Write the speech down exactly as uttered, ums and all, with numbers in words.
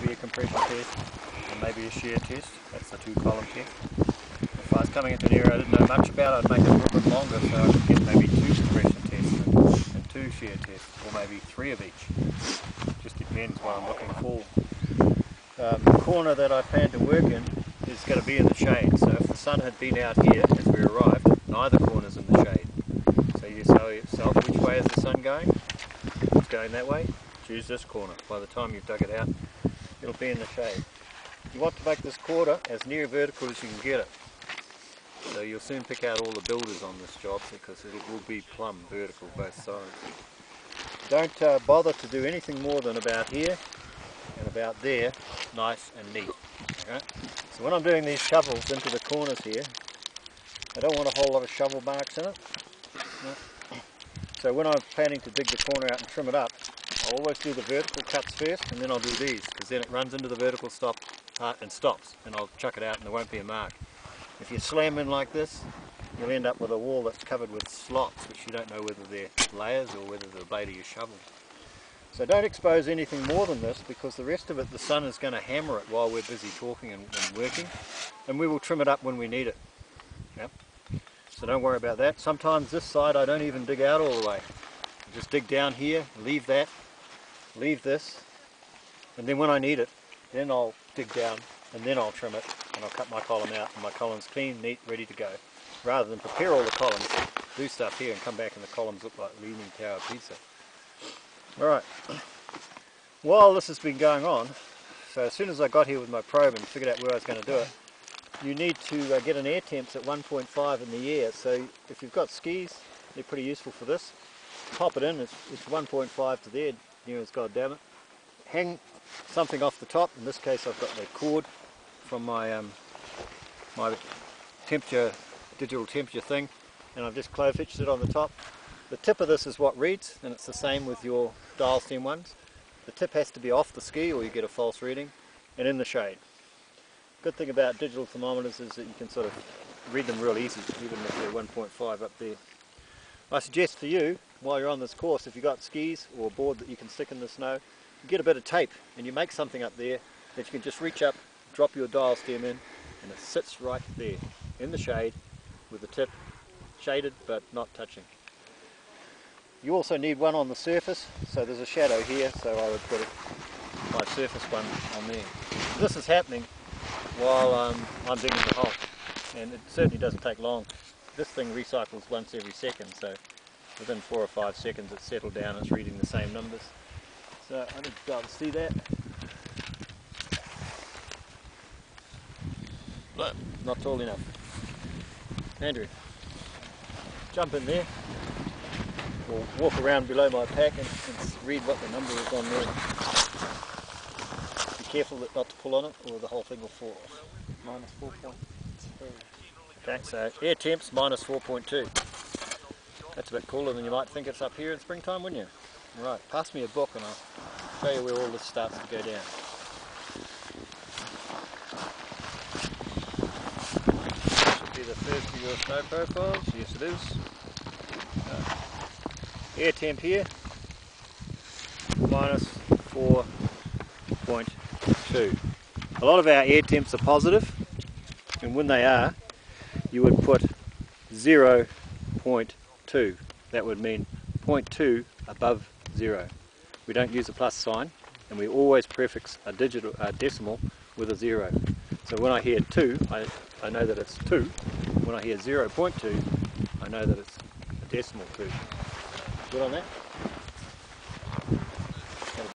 maybe a compression test, and maybe a shear test. That's the two column test. If I was coming into an area I didn't know much about, I'd make it a little bit longer so I could get maybe two compression tests and, and two shear tests, or maybe three of each. It just depends what I'm looking for. Um, the corner that I plan to work in is going to be in the shade, so if the sun had been out here as we arrived, neither corner's in the shade. So you tell yourself, which way is the sun going? It's going that way. Choose this corner. By the time you've dug it out, it'll be in the shade. You want to make this quarter as near vertical as you can get it. So you'll soon pick out all the builders on this job because it will be plumb vertical both sides. Don't uh, bother to do anything more than about here and about there, nice and neat. Okay? So when I'm doing these shovels into the corners here, I don't want a whole lot of shovel marks in it. No. So when I'm planning to dig the corner out and trim it up, I always do the vertical cuts first, and then I'll do these, because then it runs into the vertical stop uh, and stops, and I'll chuck it out and there won't be a mark. If you slam in like this, you'll end up with a wall that's covered with slots, which you don't know whether they're layers or whether they're the blade of your shovel. So don't expose anything more than this, because the rest of it, the sun is going to hammer it while we're busy talking and, and working, and we will trim it up when we need it. Yep. So don't worry about that. Sometimes this side I don't even dig out all the way. I just dig down here, leave that, leave this, and then when I need it, then I'll dig down and then I'll trim it and I'll cut my column out, and my column's clean, neat, ready to go. Rather than prepare all the columns, do stuff here and come back and the columns look like Leaning Tower Pizza. Alright, while this has been going on, so as soon as I got here with my probe and figured out where I was going to do it, you need to uh, get an air temps at one point five in the air. So if you've got skis, they're pretty useful for this. Pop it in, it's, it's one point five to there, near as goddamn it. Hang something off the top. In this case I've got the cord from my um, my temperature, digital temperature thing, and I've just clove hitched it on the top. The tip of this is what reads, and it's the same with your dial stem ones. The tip has to be off the ski or you get a false reading, and in the shade. Good thing about digital thermometers is that you can sort of read them real easy, even if they're one point five up there. I suggest for you, while you're on this course, if you've got skis or a board that you can stick in the snow, you get a bit of tape and you make something up there that you can just reach up, drop your dial stem in, and it sits right there, in the shade, with the tip shaded but not touching. You also need one on the surface, so there's a shadow here, so I would put my surface one on there. This is happening while um, I'm digging the hole, and it certainly doesn't take long. This thing recycles once every second, so within four or five seconds it's settled down, it's reading the same numbers. So I need to be able to see that. But not tall enough. Andrew, jump in there, or walk around below my pack and, and read what the number is on there. Careful that not to pull on it or the whole thing will fall off. Minus four point two. Okay, so air temps minus four point two. That's a bit cooler than you might think. It's up here in springtime, wouldn't you? Right, pass me a book and I'll show you where all this starts to go down. Should be the first of your snow profiles. Yes, it is. Uh, air temp here, minus four point two. Two. A lot of our air temps are positive, and when they are, you would put zero point two. That would mean zero point two above zero. We don't use a plus sign, and we always prefix a digital, a decimal with a zero. So when I hear two, I, I know that it's two. When I hear zero point two, I know that it's a decimal two. Good on that?